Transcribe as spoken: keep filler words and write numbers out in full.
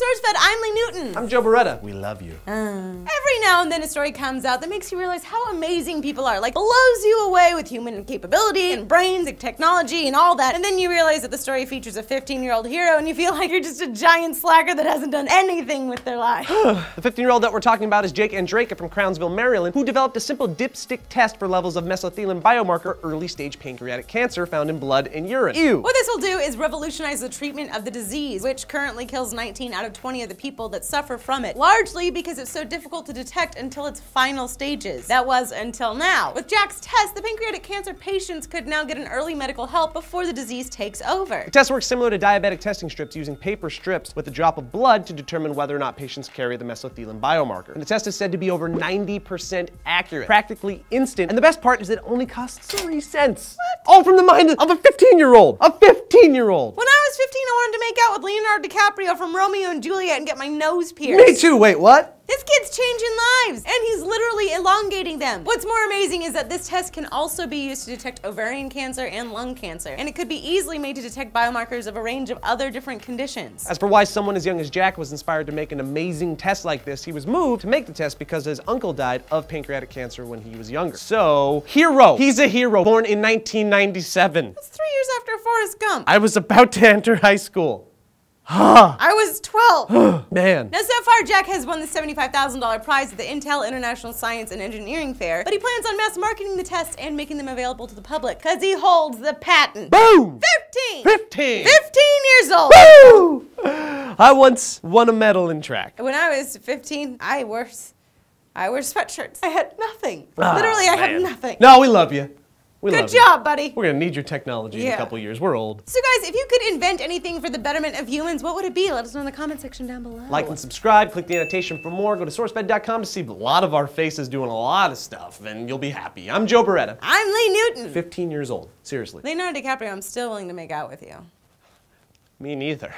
Research Fed, I'm Lee Newton. I'm Joe Bereta. We love you. Uh, every now and then a story comes out that makes you realize how amazing people are. Like, blows you away with human capability and brains and technology and all that. And then you realize that the story features a fifteen-year-old hero and you feel like you're just a giant slacker that hasn't done anything with their life. The fifteen-year-old that we're talking about is Jack Andraka from Crownsville, Maryland, who developed a simple dipstick test for levels of mesothelin biomarker early-stage pancreatic cancer found in blood and urine. Ew. What this will do is revolutionize the treatment of the disease, which currently kills nineteen out of twenty of the people that suffer from it, largely because it's so difficult to detect until its final stages. That was until now. With Jack's test, the pancreatic cancer patients could now get an early medical help before the disease takes over. The test works similar to diabetic testing strips, using paper strips with a drop of blood to determine whether or not patients carry the mesothelin biomarker. And the test is said to be over ninety percent accurate, practically instant, and the best part is that it only costs three cents. What? All from the mind of a fifteen-year-old! A fifteen-year-old! When I was fifteen, I wanted to make out with Leonardo DiCaprio from Romeo and Juliet and get my nose pierced. Me too, wait, what? This kid's changing lives, and he's literally elongating them. What's more amazing is that this test can also be used to detect ovarian cancer and lung cancer, and it could be easily made to detect biomarkers of a range of other different conditions. As for why someone as young as Jack was inspired to make an amazing test like this, he was moved to make the test because his uncle died of pancreatic cancer when he was younger. So, hero! He's a hero, born in nineteen ninety-seven. That's three years after Forrest Gump. I was about to enter high school. I was twelve. Man. Now, so far, Jack has won the seventy-five thousand dollar prize at the Intel International Science and Engineering Fair, but he plans on mass marketing the tests and making them available to the public, because he holds the patent. Boom! fifteen! fifteen! fifteen years old! Woo! I once won a medal in track. When I was fifteen, I wore, I wore sweatshirts. I had nothing. Oh, literally, I man. had nothing. No, we love you. We Good job, you. buddy. We're gonna need your technology yeah. in a couple years. We're old. So guys, if you could invent anything for the betterment of humans, what would it be? Let us know in the comment section down below. Like and subscribe, click the annotation for more, go to source fed dot com to see a lot of our faces doing a lot of stuff, and you'll be happy. I'm Joe Bereta. I'm Lee Newton. fifteen years old, seriously. Leonardo DiCaprio, I'm still willing to make out with you. Me neither.